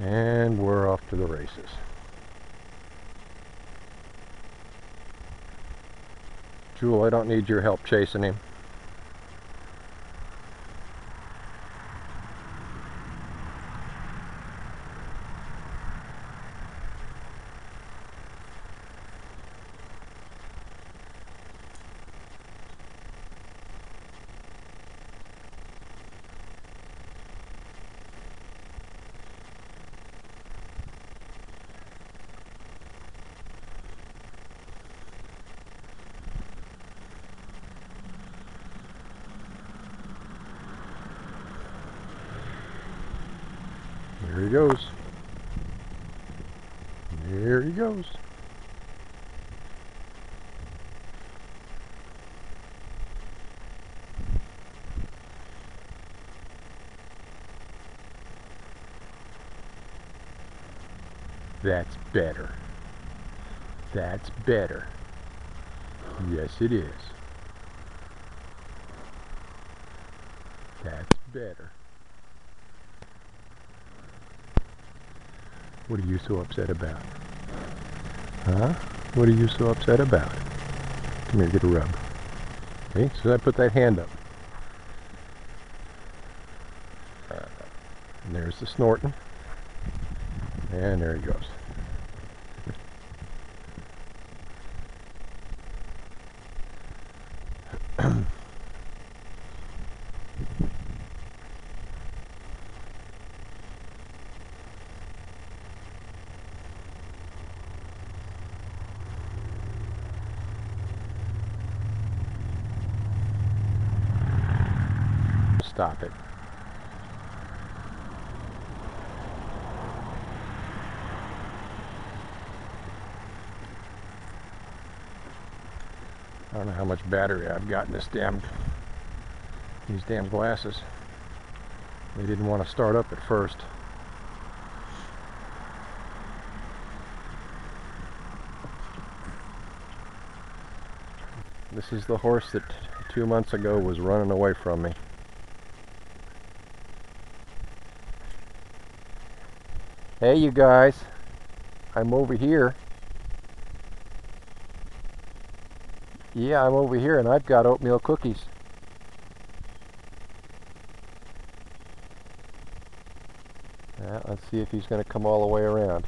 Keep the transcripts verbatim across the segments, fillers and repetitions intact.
And we're off to the races. Jewel, I don't need your help chasing him. There he goes. There he goes. That's better. That's better. Yes, it is. That's better. What are you so upset about? Huh? What are you so upset about? Come here, get a rub. Okay, so I put that hand up. Uh, and there's the snorting. And there he goes. Stop it. I don't know how much battery I've got in this damn, these damn glasses. They didn't want to start up at first. This is the horse that two months ago was running away from me. Hey, you guys, I'm over here. Yeah, I'm over here and I've got oatmeal cookies. Yeah, let's see if he's going to come all the way around.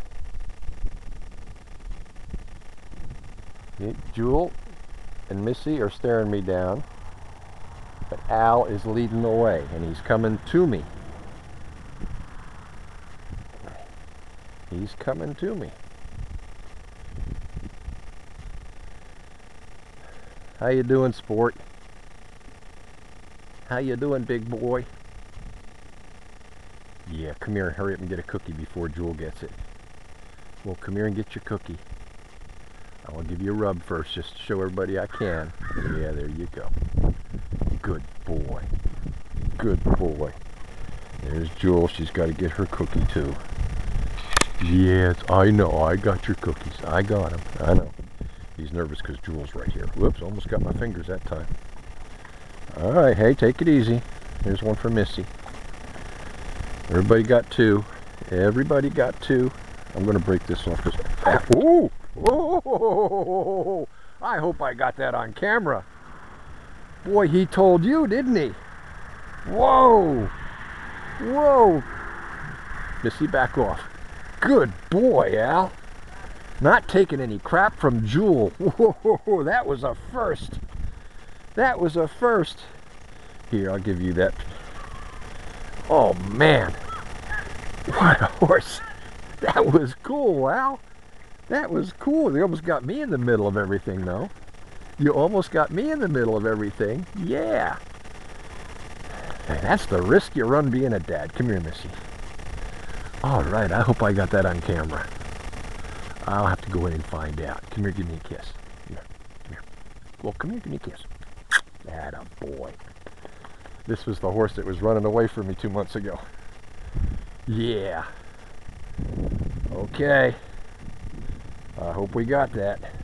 Yeah, Jewel and Missy are staring me down, but Al is leading the way and he's coming to me. He's coming to me. How you doing, sport? How you doing, big boy? Yeah, come here and hurry up and get a cookie before Jewel gets it. Well, come here and get your cookie. I want to give you a rub first, just to show everybody I can. Yeah, there you go. Good boy. Good boy. There's Jewel. She's got to get her cookie, too. Yes, I know. I got your cookies. I got them. I know. He's nervous because Jewel's right here. Whoops, almost got my fingers that time. All right, hey, take it easy. Here's one for Missy. Everybody got two. Everybody got two. I'm going to break this one because... Ooh! Oh! I hope I got that on camera. Boy, he told you, didn't he? Whoa! Whoa! Missy, back off. Good boy, Al. Not taking any crap from Jewel. Whoa, that was a first. That was a first. Here, I'll give you that. Oh, man. What a horse. That was cool, Al. That was cool. They almost got me in the middle of everything, though. You almost got me in the middle of everything. Yeah. And that's the risk you run being a dad. Come here, Missy. All right, I hope I got that on camera. I'll have to go in and find out. Come here, give me a kiss. Come here, come here. Well, come here, give me a kiss. Atta boy. This was the horse that was running away from me two months ago. Yeah. Okay. I hope we got that.